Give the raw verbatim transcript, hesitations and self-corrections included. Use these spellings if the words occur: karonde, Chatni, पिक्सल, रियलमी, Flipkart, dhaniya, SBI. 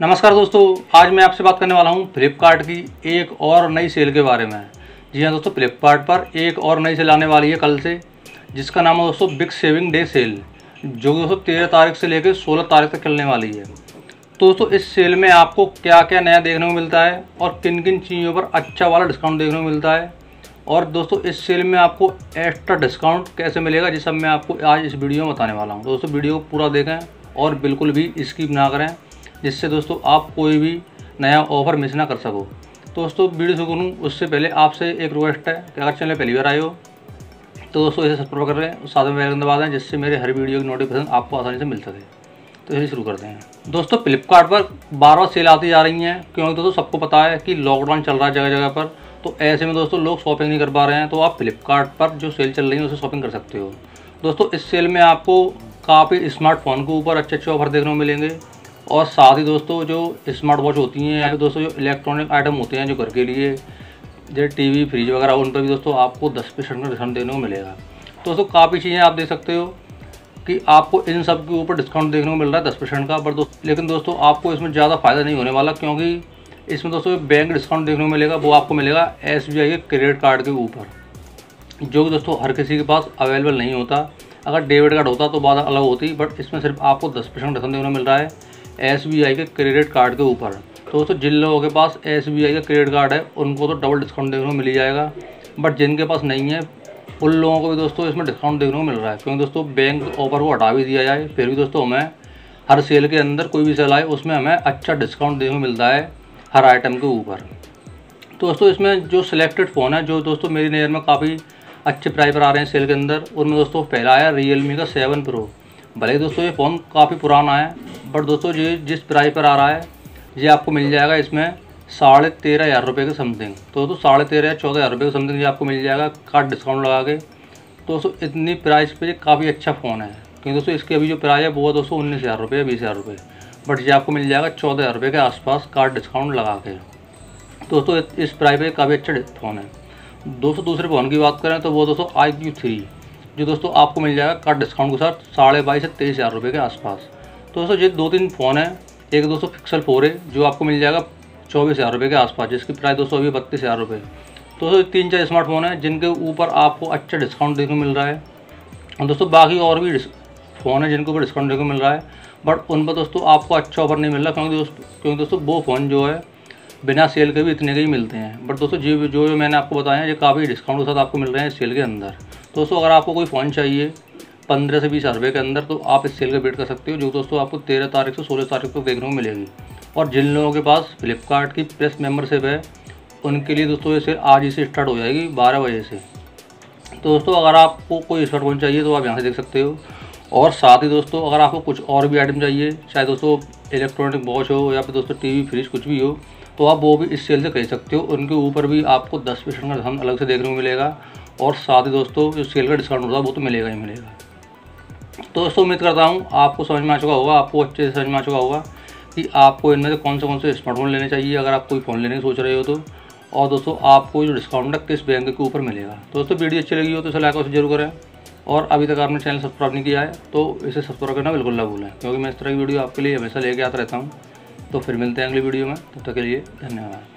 नमस्कार दोस्तों, आज मैं आपसे बात करने वाला हूं फ्लिपकार्ट की एक और नई सेल के बारे में। जी हां दोस्तों, फ्लिपकार्ट पर एक और नई सेल आने वाली है कल से, जिसका नाम है दोस्तों बिग सेविंग डे सेल, जो दोस्तों तेरह तारीख से लेकर सोलह तारीख तक चलने वाली है। तो दोस्तों इस सेल में आपको क्या क्या नया देखने को मिलता है और किन किन चीज़ों पर अच्छा वाला डिस्काउंट देखने को मिलता है, और दोस्तों इस सेल में आपको एक्स्ट्रा डिस्काउंट कैसे मिलेगा, ये सब मैं आपको आज इस वीडियो में बताने वाला हूँ। दोस्तों वीडियो पूरा देखें और बिल्कुल भी स्किप ना करें, जिससे दोस्तों आप कोई भी नया ऑफ़र मिस ना कर सको। दोस्तों वीडियो शुरू करूँ उससे पहले आपसे एक रिक्वेस्ट है कि अगर चैनल पहली बार आए हो तो दोस्तों इसे सब्सक्राइब कर लें, साथ में बेल आइकन दबा दें, जिससे मेरे हर वीडियो की नोटिफिकेशन आपको आसानी से मिल सके। तो चलिए शुरू करते हैं। दोस्तों फ्लिपकार्ट पर बार बार सेल आती जा रही हैं, क्योंकि दोस्तों सबको पता है कि लॉकडाउन चल रहा है जगह जगह पर। तो ऐसे में दोस्तों लोग शॉपिंग नहीं कर पा रहे हैं, तो आप फ्लिपकार्ट पर जो सेल चल रही है उससे शॉपिंग कर सकते हो। दोस्तों इस सेल में आपको काफ़ी स्मार्टफोन के ऊपर अच्छे अच्छे ऑफर देखने को मिलेंगे, और साथ ही दोस्तों जो स्मार्ट वॉच होती हैं या फिर दोस्तों जो इलेक्ट्रॉनिक आइटम होते हैं जो घर के लिए, जैसे टी वी फ्रिज वगैरह, उन पर भी दोस्तों आपको दस परसेंट का डिस्काउंट देखने को मिलेगा। दोस्तों काफ़ी चीज़ें आप देख सकते हो कि आपको इन सब के ऊपर डिस्काउंट देखने को मिल रहा है दस परसेंट का। पर दोस्तों लेकिन दोस्तों आपको इसमें ज़्यादा फ़ायदा नहीं होने वाला, क्योंकि इसमें दोस्तों बैंक डिस्काउंट देखने को मिलेगा। वो आपको मिलेगा एस बी आई के क्रेडिट कार्ड के ऊपर, जो दोस्तों हर किसी के पास अवेलेबल नहीं होता। अगर डेबिट कार्ड होता तो बात अलग होती, बट इसमें सिर्फ आपको दस परसेंट डिस्काउंट देखने को मिल रहा है एस बी आई के क्रेडिट कार्ड के ऊपर। तो दोस्तों जिन लोगों के पास एस बी आई का क्रेडिट कार्ड है उनको तो डबल डिस्काउंट देखने को मिल जाएगा, बट जिनके पास नहीं है उन लोगों को भी दोस्तों इसमें डिस्काउंट देखने को मिल रहा है। क्योंकि दोस्तों बैंक ऑफर को हटा भी दिया जाए, फिर भी दोस्तों हमें हर सेल के अंदर, कोई भी सेल आए उसमें हमें अच्छा डिस्काउंट देखने को मिलता है हर आइटम के ऊपर। तो दोस्तों इसमें जो सिलेक्टेड फ़ोन है, जो दोस्तों मेरी नज़र में काफ़ी अच्छे प्राइस पर आ रहे हैं सेल के अंदर, उनमें दोस्तों पहला आया रियलमी का सेवन प्रो। भले ही दोस्तों ये फ़ोन काफ़ी पुराना है, बट दोस्तों ये जिस प्राइस पर आ रहा है ये आपको मिल जाएगा इसमें साढ़े तेरह हज़ार रुपये के समथिंग। तो दोस्तों साढ़े तेरह या चौदह हज़ार रुपये के समथिंग ये आपको मिल जाएगा कार्ड डिस्काउंट लगा के। तो दोस्तों इतनी प्राइस पे काफ़ी अच्छा फ़ोन है, क्योंकि दोस्तों इसके अभी जो प्राइस है वो है दोस्तों उन्नीस हज़ार रुपये, बीस हज़ार रुपये, बट ये आपको मिल जाएगा चौदह हज़ार रुपये के आसपास कार्ड डिस्काउंट लगा के। दोस्तों इस प्राइस पे काफ़ी अच्छा फ़ोन है। दोस्तों दूसरे फ़ोन की बात करें तो वो दोस्तों आई क्यू थ्री, जो दोस्तों आपको मिल जाएगा कार्ड डिस्काउंट के साथ साढ़े बाईस से तेईस हज़ार रुपये के आसपास। दोस्तों ये दो तीन फ़ोन हैं। एक दोस्तों पिक्सल फोर ए, जो आपको मिल जाएगा चौबीस हज़ार रुपये के आसपास, जिसकी प्राइस दोस्तों अभी बत्तीस हज़ार रुपये। दोस्तों तीन चार स्मार्टफोन है जिनके ऊपर आपको अच्छा डिस्काउंट देखने को मिल रहा है। और दोस्तों बाकी और भी फ़ोन है जिनके ऊपर डिस्काउंट देखने को मिल रहा है, बट उन पर दोस्तों आपको अच्छा ऑफर नहीं मिल रहा, क्योंकि दोस्तों क्योंकि दोस्तों वो फ़ोन जो है बिना सेल के भी इतने के ही मिलते हैं। बट दोस्तों जो जो मैंने आपको बताया है ये काफ़ी डिस्काउंट के साथ आपको मिल रहे हैं सेल के अंदर। दोस्तों अगर आपको कोई फ़ोन चाहिए पंद्रह से बीस हज़ार रुपये के अंदर, तो आप इस सेल का वेट कर सकते हो, जो दोस्तों आपको तेरह तारीख से सोलह तारीख तक देखने को मिलेगी। और जिन लोगों के पास फ्लिपकार्ट की प्लस मेंबरशिप है उनके लिए दोस्तों ये सेल आज ही से स्टार्ट हो जाएगी बारह बजे से। तो दोस्तों अगर आपको कोई स्मार्टफोन चाहिए तो आप यहाँ से देख सकते हो। और साथ ही दोस्तों अगर आपको कुछ और भी आइटम चाहिए, चाहे दोस्तों इलेक्ट्रॉनिक वॉच हो या फिर दोस्तों टीवी फ्रिज कुछ भी हो, तो आप वो भी इस सेल से खरीद सकते हो। उनके ऊपर भी आपको दस परसेंट का डिस्काउंट अलग से देखने को मिलेगा, और साथ ही दोस्तों जो सेल का डिस्काउंट होता है वो तो मिलेगा ही मिलेगा। तो दोस्तों उम्मीद करता हूँ आपको समझ में आ चुका होगा, आपको अच्छे से समझ में आ चुका होगा कि आपको इनमें से कौन से कौन से स्मार्टफोन लेने चाहिए अगर आप कोई फ़ोन लेने की सोच रहे हो तो, और दोस्तों आपको जो डिस्काउंट है किस बैंक के ऊपर मिलेगा। दोस्तों वीडियो अच्छी लगी हो तो इसे लाइक और जरूर करें, और अभी तक आपने चैनल सब्सक्राइब नहीं किया है तो इसे सब्सक्राइब करना बिल्कुल ना भूलें, क्योंकि मैं इस तरह की वीडियो आपके लिए हमेशा लेके आता रहता हूँ। तो फिर मिलते हैं अगली वीडियो में, तब तक के लिए धन्यवाद।